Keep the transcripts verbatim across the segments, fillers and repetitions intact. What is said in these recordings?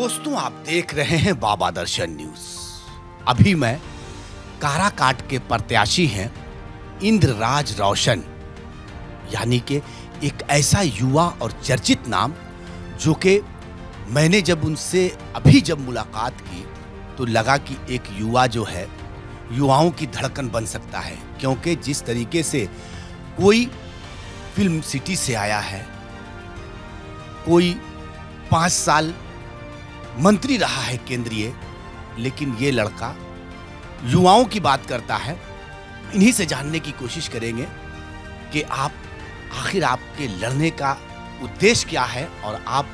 दोस्तों, आप देख रहे हैं बाबा दर्शन न्यूज। अभी मैं काराकाट के प्रत्याशी हैं इंद्र राज रोशन, यानी कि एक ऐसा युवा और चर्चित नाम जो कि मैंने जब उनसे अभी जब मुलाकात की तो लगा कि एक युवा जो है युवाओं की धड़कन बन सकता है, क्योंकि जिस तरीके से कोई फिल्म सिटी से आया है, कोई पाँच साल मंत्री रहा है केंद्रीय, लेकिन ये लड़का युवाओं की बात करता है। इन्हीं से जानने की कोशिश करेंगे कि आप आखिर आपके लड़ने का उद्देश्य क्या है और आप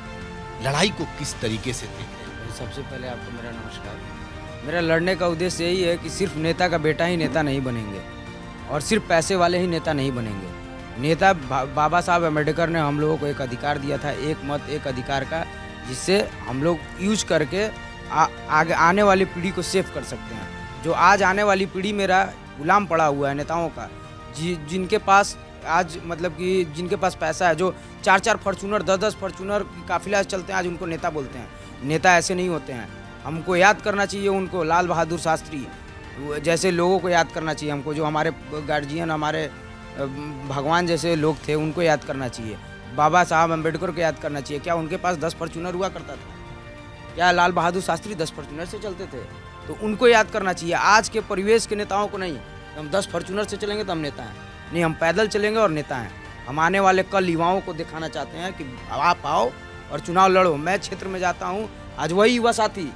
लड़ाई को किस तरीके से देखते हैं। सबसे पहले आपको मेरा नमस्कार। मेरा लड़ने का उद्देश्य यही है कि सिर्फ नेता का बेटा ही नेता नहीं बनेंगे और सिर्फ पैसे वाले ही नेता नहीं बनेंगे। नेता बाबा साहब अम्बेडकर ने हम लोगों को एक अधिकार दिया था, एक मत एक अधिकार का, जिससे हम लोग यूज करके आ, आगे आने वाली पीढ़ी को सेव कर सकते हैं। जो आज आने वाली पीढ़ी मेरा गुलाम पड़ा हुआ है नेताओं का, जि, जिनके पास आज मतलब कि जिनके पास पैसा है, जो चार चार फॉर्चूनर दस दस फॉर्चूनर काफिला चलते हैं, आज उनको नेता बोलते हैं। नेता ऐसे नहीं होते हैं। हमको याद करना चाहिए उनको, लाल बहादुर शास्त्री जैसे लोगों को याद करना चाहिए हमको, जो हमारे गार्जियन हमारे भगवान जैसे लोग थे, उनको याद करना चाहिए। बाबा साहब अम्बेडकर को याद करना चाहिए। क्या उनके पास दस फॉर्चूनर हुआ करता था? क्या लाल बहादुर शास्त्री दस फॉर्चूनर से चलते थे? तो उनको याद करना चाहिए, आज के परिवेश के नेताओं को नहीं। हम दस फॉर्चूनर से चलेंगे तो हम नेता हैं, नहीं हम पैदल चलेंगे और नेता हैं। हम आने वाले कल युवाओं को दिखाना चाहते हैं कि आप आओ और चुनाव लड़ो। मैं क्षेत्र में जाता हूँ, आज वही युवा साथी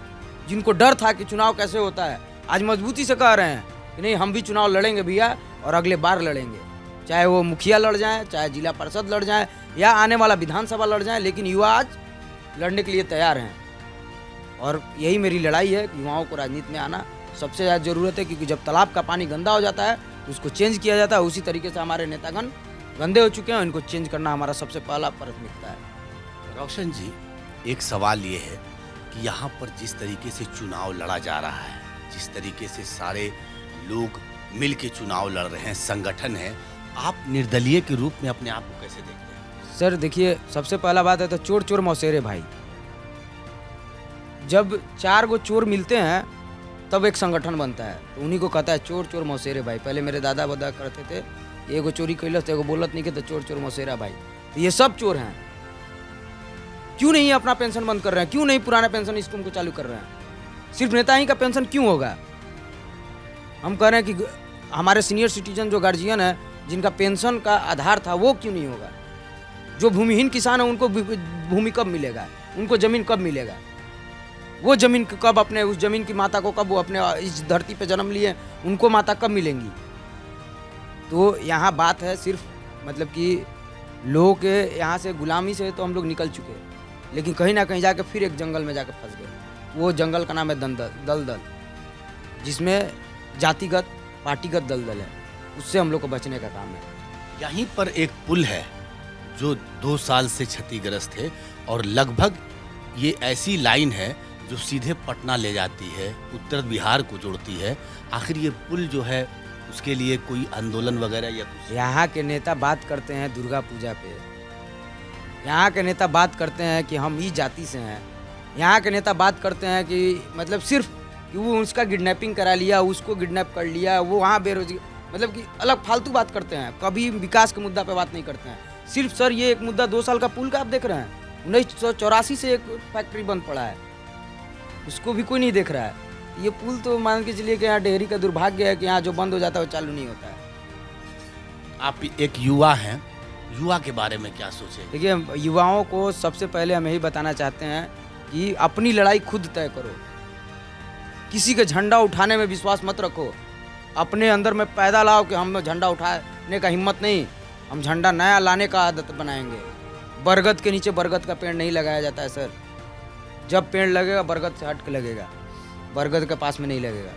जिनको डर था कि चुनाव कैसे होता है, आज मजबूती से कह रहे हैं कि नहीं हम भी चुनाव लड़ेंगे भैया, और अगले बार लड़ेंगे। चाहे वो मुखिया लड़ जाएं, चाहे जिला परिषद लड़ जाएं, या आने वाला विधानसभा लड़ जाएं, लेकिन युवा आज लड़ने के लिए तैयार हैं। और यही मेरी लड़ाई है कि युवाओं को राजनीति में आना सबसे ज़्यादा ज़रूरत है, क्योंकि जब तालाब का पानी गंदा हो जाता है तो उसको चेंज किया जाता है। उसी तरीके से हमारे नेतागण गंदे हो चुके हैं, उनको चेंज करना हमारा सबसे पहला प्राथमिकता है। रोशन जी, एक सवाल ये है कि यहाँ पर जिस तरीके से चुनाव लड़ा जा रहा है, जिस तरीके से सारे लोग मिल के चुनाव लड़ रहे हैं, संगठन है, आप निर्दलीय के रूप में अपने आप को कैसे देखते हैं? सर देखिए, सबसे पहला बात है तो चोर चोर मौसेरे भाई। जब चार गो चोर मिलते हैं तब एक संगठन बनता है, तो उन्हीं को कहता है चोर चोर मौसेरे भाई। पहले मेरे दादा बदा करते थे, एगो चोरी कैलस एगो बोलत नहीं के तो चोर चोर मौसेरा भाई। तो ये सब चोर हैं। क्यों नहीं अपना पेंशन बंद कर रहे हैं? क्यों नहीं पुराना पेंशन स्कीम को चालू कर रहे हैं? सिर्फ नेता ही का पेंशन क्यों होगा? हम कह रहे हैं कि हमारे सीनियर सिटीजन जो गार्जियन है, जिनका पेंशन का आधार था, वो क्यों नहीं होगा? जो भूमिहीन किसान है उनको भूमि कब मिलेगा? उनको जमीन कब मिलेगा? वो जमीन कब अपने उस जमीन की माता को, कब वो अपने इस धरती पे जन्म लिए, उनको माता कब मिलेंगी? तो यहाँ बात है सिर्फ मतलब कि लोगों के, यहाँ से गुलामी से तो हम लोग निकल चुके, लेकिन कहीं ना कहीं जाके फिर एक जंगल में जाकर फंस गए। वो जंगल का नाम है दलदल, जिसमें जातिगत पार्टीगत दलदल है, उससे हम लोग को बचने का काम है। यहीं पर एक पुल है जो दो साल से क्षतिग्रस्त है, और लगभग ये ऐसी लाइन है जो सीधे पटना ले जाती है, उत्तर बिहार को जोड़ती है। आखिर ये पुल जो है उसके लिए कोई आंदोलन वगैरह या कुछ? यहाँ के नेता बात करते हैं दुर्गा पूजा पे, यहाँ के नेता बात करते हैं कि हम इस जाति से हैं, यहाँ के नेता बात करते हैं कि मतलब सिर्फ कि वो उसका किडनैपिंग करा लिया, उसको किडनैप कर लिया, वो वहाँ बेरोजगार, मतलब कि अलग फालतू बात करते हैं, कभी विकास के मुद्दा पे बात नहीं करते हैं। सिर्फ सर ये एक मुद्दा दो साल का पुल का आप देख रहे हैं, उन्नीस सौ चौरासी से एक फैक्ट्री बंद पड़ा है, उसको भी कोई नहीं देख रहा है। ये पुल तो मान के चलिए कि यहाँ डेहरी का दुर्भाग्य है कि यहाँ जो बंद हो जाता है वो चालू नहीं होता है। आप एक युवा हैं, युवा के बारे में क्या सोचे? देखिए, युवाओं को सबसे पहले हम यही बताना चाहते हैं कि अपनी लड़ाई खुद तय करो, किसी का झंडा उठाने में विश्वास मत रखो। अपने अंदर में पैदा लाओ कि हम झंडा उठाने का हिम्मत नहीं, हम झंडा नया लाने का आदत बनाएंगे। बरगद के नीचे बरगद का पेड़ नहीं लगाया जाता है सर, जब पेड़ लगेगा बरगद से हट के लगेगा, बरगद के पास में नहीं लगेगा।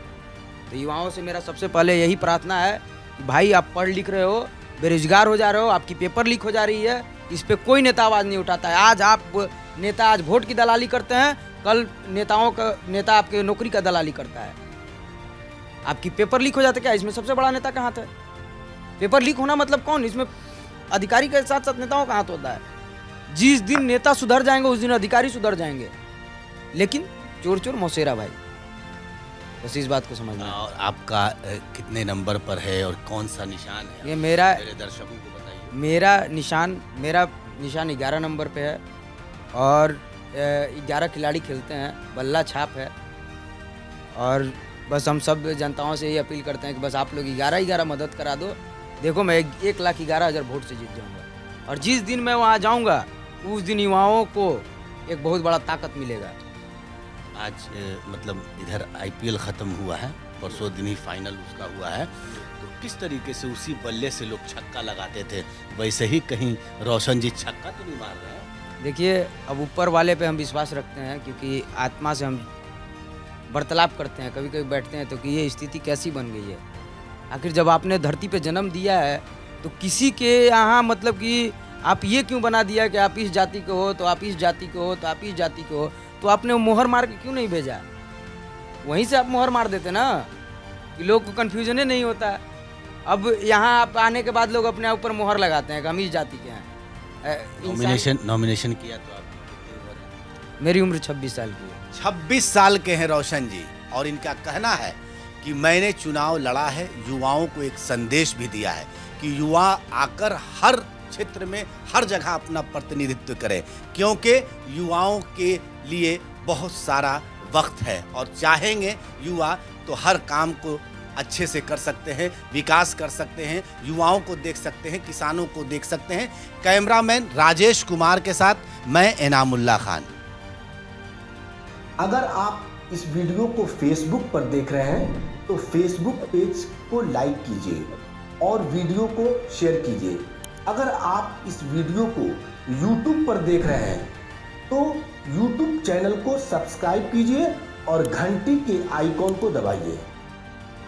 तो युवाओं से मेरा सबसे पहले यही प्रार्थना है कि भाई आप पढ़ लिख रहे हो, बेरोजगार हो जा रहे हो, आपकी पेपर लीक हो जा रही है, इस पर कोई नेता आवाज़ नहीं उठाता है। आज आप नेता आज वोट की दलाली करते हैं, कल नेताओं का नेता आपके नौकरी का दलाली करता है, आपकी पेपर लीक हो जाता है। क्या इसमें सबसे बड़ा नेता का हाथ है? पेपर लीक होना मतलब कौन? इसमें अधिकारी के साथ साथ नेताओं का हाथ होता है। जिस दिन नेता सुधर जाएंगे उस दिन अधिकारी सुधर जाएंगे। लेकिन चोर चोर मौसेरा भाई, बस इस बात को समझना। और आपका कितने नंबर पर है और कौन सा निशान है? ये मेरा, मेरे दर्शकों को बताइए। मेरा निशान मेरा निशान ग्यारह नंबर पे है और ग्यारह खिलाड़ी खेलते हैं, बल्ला छाप है। और बस हम सब जनताओं से ये अपील करते हैं कि बस आप लोग ग्यारह ग्यारह मदद करा दो। देखो मैं एक लाख ग्यारह हज़ार वोट से जीत जाऊंगा और जिस दिन मैं वहाँ जाऊंगा उस दिन युवाओं को एक बहुत बड़ा ताकत मिलेगा। आज मतलब इधर आईपीएल ख़त्म हुआ है, परसों दिन ही फाइनल उसका हुआ है, तो किस तरीके से उसी बल्ले से लोग छक्का लगाते थे, वैसे ही कहीं रोशन जी छक्का तो नहीं मार रहे हैं? देखिए, अब ऊपर वाले पे हम विश्वास रखते हैं क्योंकि आत्मा से हम बर्तालाप करते हैं, कभी कभी बैठते हैं तो कि ये स्थिति कैसी बन गई है। आखिर जब आपने धरती पे जन्म दिया है तो किसी के यहाँ मतलब कि आप ये क्यों बना दिया कि आप इस जाति के हो तो आप इस जाति के हो तो आप इस जाति के हो, तो आपने वो मोहर मार के क्यों नहीं भेजा? वहीं से आप मोहर मार देते ना कि लोग को कन्फ्यूजन ही नहीं होता। अब यहाँ आप आने के बाद लोग अपने ऊपर मोहर लगाते हैं कि हम इस जाति के हैं। नॉमिनेशन नॉमिनेशन किया तो आप? मेरी उम्र छब्बीस साल की है। छब्बीस साल के हैं रोशन जी और इनका कहना है कि मैंने चुनाव लड़ा है, युवाओं को एक संदेश भी दिया है कि युवा आकर हर क्षेत्र में हर जगह अपना प्रतिनिधित्व करें, क्योंकि युवाओं के लिए बहुत सारा वक्त है और चाहेंगे युवा तो हर काम को अच्छे से कर सकते हैं, विकास कर सकते हैं। युवाओं को देख सकते हैं, किसानों को देख सकते हैं। कैमरामैन राजेश कुमार के साथ मैं इनामुल्लाह खान। अगर आप इस वीडियो को फेसबुक पर देख रहे हैं तो फेसबुक पेज को लाइक कीजिए और वीडियो को शेयर कीजिए। अगर आप इस वीडियो को यूट्यूब पर देख रहे हैं तो यूट्यूब चैनल को सब्सक्राइब कीजिए और घंटी के आइकॉन को दबाइए।